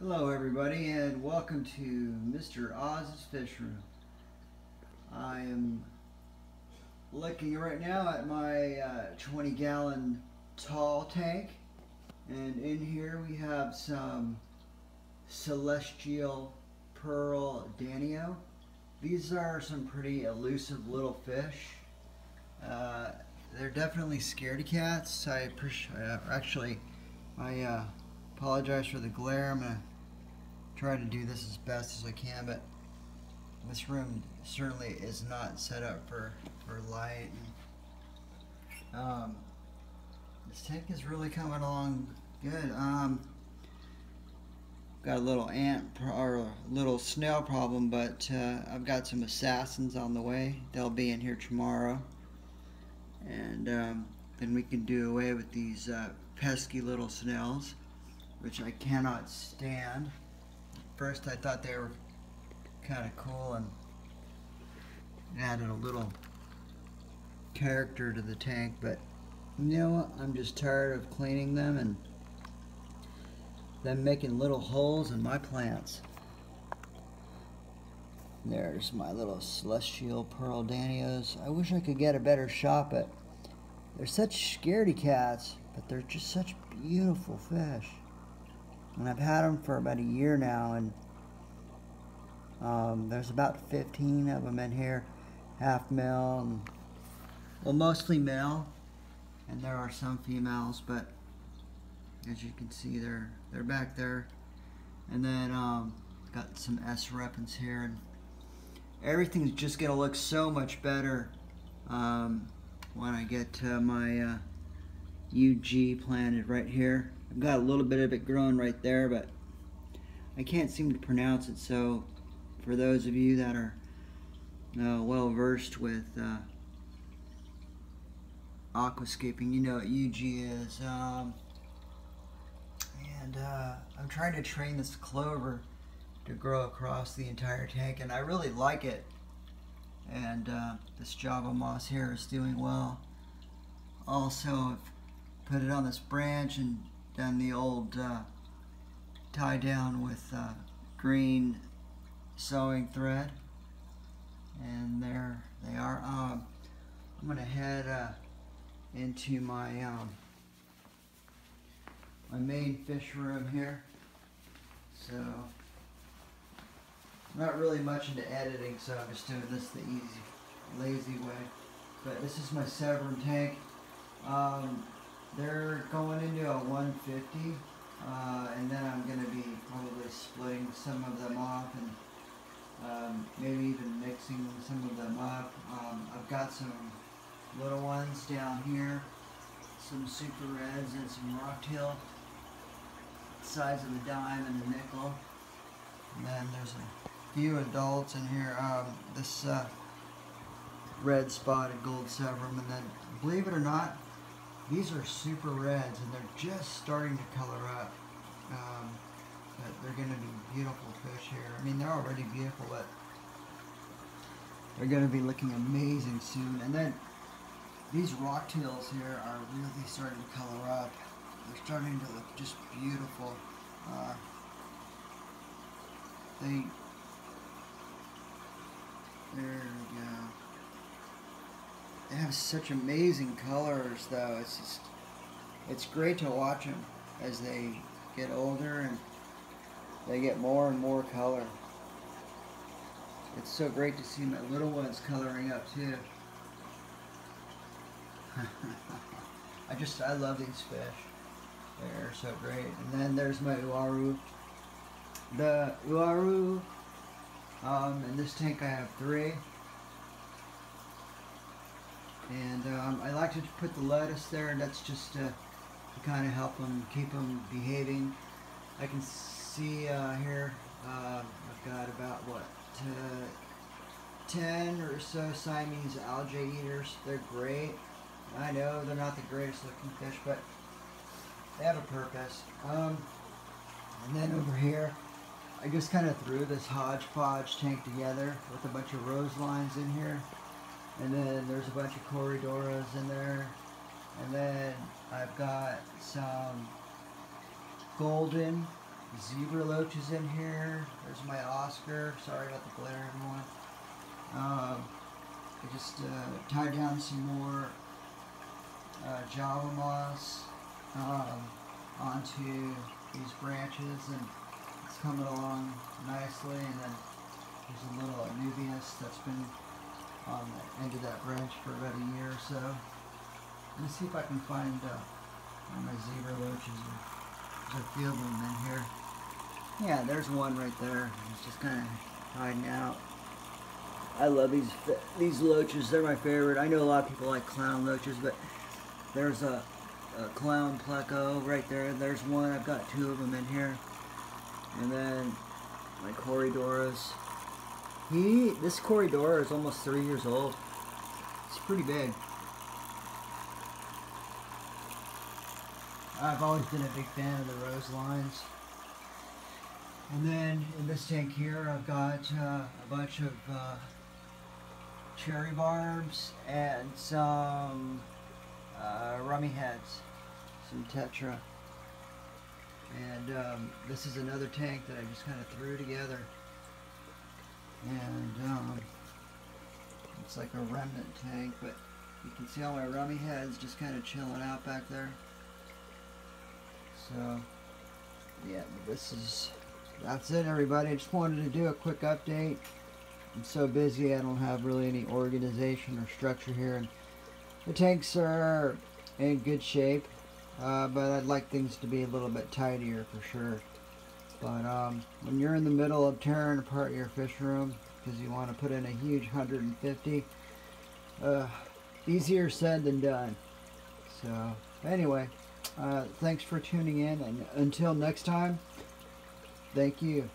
Hello everybody, and welcome to Mr. Oz's Fish Room. I am looking right now at my 20-gallon tall tank, and in here we have some Celestial Pearl Danio. These are some pretty elusive little fish. They're definitely scaredy cats. I appreciate. I apologize for the glare. I'm gonna try to do this as best as I can, but this room certainly is not set up for light. This tank is really coming along good. Got a little snail problem, but I've got some assassins on the way. They'll be in here tomorrow, and then we can do away with these pesky little snails, which I cannot stand. First I thought they were kind of cool and added a little character to the tank, but you know what? I'm just tired of cleaning them and them making little holes in my plants. There's my little Celestial Pearl Danios. I wish I could get a better shot, but they're such scaredy cats, but they're just such beautiful fish. And I've had them for about a year now, and there's about 15 of them in here, half male, and, well, mostly male, and there are some females, but as you can see, they're back there. And then got some S-Repens here, and everything's just gonna look so much better when I get to my UG planted right here. I've got a little bit of it growing right there, but I can't seem to pronounce it, so for those of you that are well versed with aquascaping, you know what UG is. I'm trying to train this clover to grow across the entire tank, and I really like it, and this Java moss here is doing well. Also, I've put it on this branch and done the old tie down with green sewing thread, and there they are. I'm gonna head into my my main fish room here. So I'm not really much into editing, so I'm just doing this the easy, lazy way. But this is my Severum tank. They're going into a 150, and then I'm going to be probably splitting some of them off, and maybe even mixing some of them up. I've got some little ones down here, some Super Reds and some Rocktail, size of a dime and a nickel. And then there's a few adults in here. This red spotted Gold Severum, and then, believe it or not, these are Super Reds, and they're just starting to color up. But they're going to be beautiful fish here. I mean, they're already beautiful, but they're going to be looking amazing soon. And then these Rocktails here are really starting to color up. They're starting to look just beautiful. There we go. They have such amazing colors, though. It's just, it's great to watch them as they get older and they get more and more color. It's so great to see my little ones coloring up too. I love these fish. They're so great. And then there's my Uaru. The Uaru, in this tank I have 3. And I like to put the lettuce there, and that's just to kind of help them, keep them behaving. I can see here, I've got about, 10 or so Siamese algae eaters. They're great. I know they're not the greatest looking fish, but they have a purpose. And then over here, I just kind of threw this hodgepodge tank together with a bunch of rose lines in here. And then there's a bunch of Corydoras in there. And then I've got some golden zebra loaches in here. There's my Oscar. Sorry about the glare, everyone. I just tied down some more Java moss onto these branches, and it's coming along nicely. And then there's a little Anubias that's been on the end of that branch for about a year or so. Let's see if I can find where my zebra loaches are. There's a few of them in here. Yeah, there's one right there. It's just kind of hiding out. I love these loaches. They're my favorite. I know a lot of people like clown loaches, but there's a Clown Pleco right there. There's one. I've got two of them in here. And then my Corydoras. This Corydora is almost 3 years old. It's pretty big. I've always been a big fan of the rose lines. And then in this tank here, I've got a bunch of cherry barbs and some rummy heads, some tetra. And this is another tank that I just kind of threw together. And it's like a remnant tank, but you can see all my rummy heads just kind of chilling out back there. So yeah, that's it, everybody. I just wanted to do a quick update. I'm so busy I don't have really any organization or structure here, and the tanks are in good shape, but I'd like things to be a little bit tidier for sure. But when you're in the middle of tearing apart your fish room because you want to put in a huge 150, easier said than done. So anyway, thanks for tuning in, and until next time, thank you.